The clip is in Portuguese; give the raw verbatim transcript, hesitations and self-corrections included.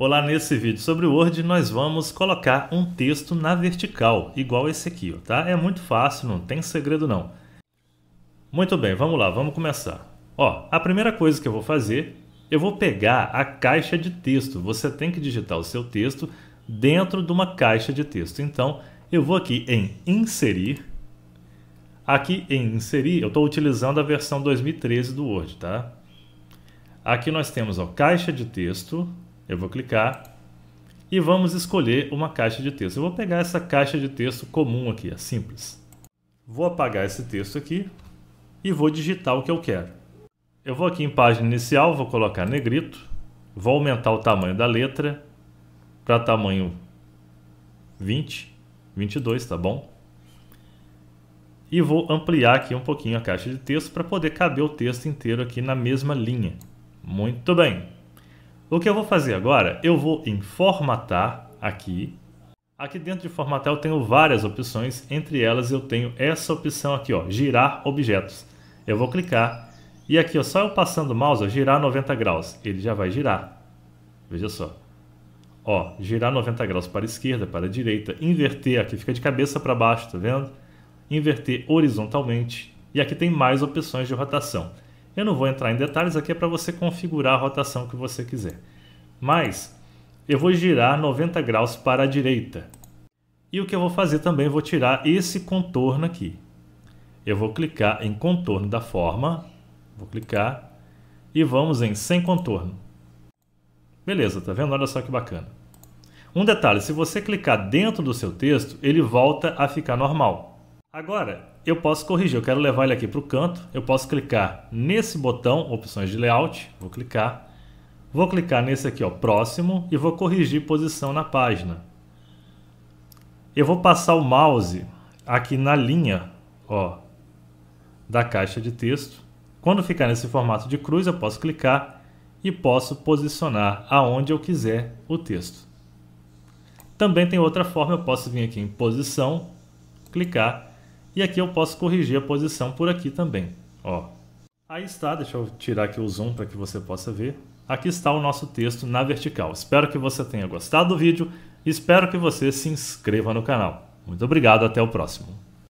Olá, nesse vídeo sobre o Word nós vamos colocar um texto na vertical, igual esse aqui, ó, tá? É muito fácil, não tem segredo não. Muito bem, vamos lá, vamos começar. Ó, a primeira coisa que eu vou fazer, eu vou pegar a caixa de texto. Você tem que digitar o seu texto dentro de uma caixa de texto. Então, eu vou aqui em inserir. Aqui em inserir, eu estou utilizando a versão dois mil e treze do Word, tá? Aqui nós temos, ó, caixa de texto. Eu vou clicar e vamos escolher uma caixa de texto. Eu vou pegar essa caixa de texto comum aqui, é simples. Vou apagar esse texto aqui e vou digitar o que eu quero. Eu vou aqui em página inicial, vou colocar negrito, vou aumentar o tamanho da letra para tamanho vinte, vinte e dois, tá bom? E vou ampliar aqui um pouquinho a caixa de texto para poder caber o texto inteiro aqui na mesma linha. Muito bem! O que eu vou fazer agora, eu vou em formatar aqui. Aqui dentro de formatar eu tenho várias opções, entre elas eu tenho essa opção aqui, ó, girar objetos. Eu vou clicar e aqui, ó, só eu passando o mouse, ó, girar noventa graus, ele já vai girar. Veja só. Ó, girar noventa graus para a esquerda, para a direita, inverter, aqui fica de cabeça para baixo, tá vendo? Inverter horizontalmente e aqui tem mais opções de rotação. Eu não vou entrar em detalhes, aqui é para você configurar a rotação que você quiser. Mas eu vou girar noventa graus para a direita. E o que eu vou fazer também, vou tirar esse contorno aqui. Eu vou clicar em contorno da forma. Vou clicar e vamos em sem contorno. Beleza, tá vendo? Olha só que bacana. Um detalhe, se você clicar dentro do seu texto, ele volta a ficar normal. Agora, eu posso corrigir, eu quero levar ele aqui para o canto, eu posso clicar nesse botão, opções de layout, vou clicar, vou clicar nesse aqui, ó, próximo, e vou corrigir posição na página. Eu vou passar o mouse aqui na linha, ó, da caixa de texto. Quando ficar nesse formato de cruz, eu posso clicar e posso posicionar aonde eu quiser o texto. Também tem outra forma, eu posso vir aqui em posição, clicar. E aqui eu posso corrigir a posição por aqui também, ó. Aí está, deixa eu tirar aqui o zoom para que você possa ver. Aqui está o nosso texto na vertical. Espero que você tenha gostado do vídeo e espero que você se inscreva no canal. Muito obrigado, até o próximo.